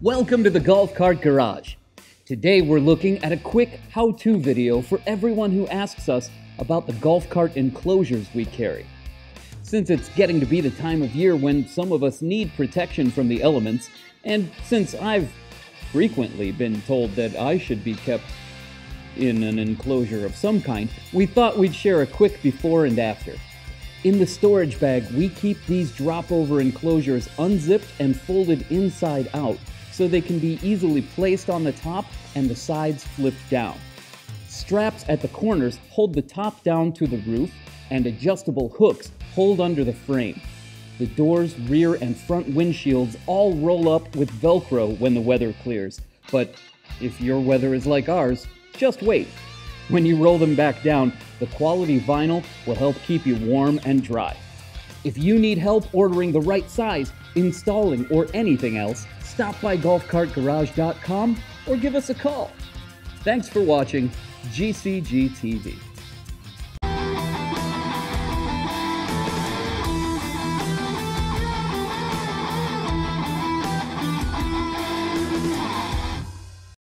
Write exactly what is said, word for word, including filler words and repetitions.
Welcome to the Golf Cart Garage. Today we're looking at a quick how-to video for everyone who asks us about the golf cart enclosures we carry. Since it's getting to be the time of year when some of us need protection from the elements, and since I've frequently been told that I should be kept in an enclosure of some kind, we thought we'd share a quick before and after. In the storage bag, we keep these drop-over enclosures unzipped and folded inside out so they can be easily placed on the top and the sides flipped down. Straps at the corners hold the top down to the roof, and adjustable hooks hold under the frame. The doors, rear, and front windshields all roll up with Velcro when the weather clears, but if your weather is like ours, just wait. When you roll them back down, the quality vinyl will help keep you warm and dry. If you need help ordering the right size, installing, or anything else, stop by golf cart garage dot com or give us a call. Thanks for watching G C G T V.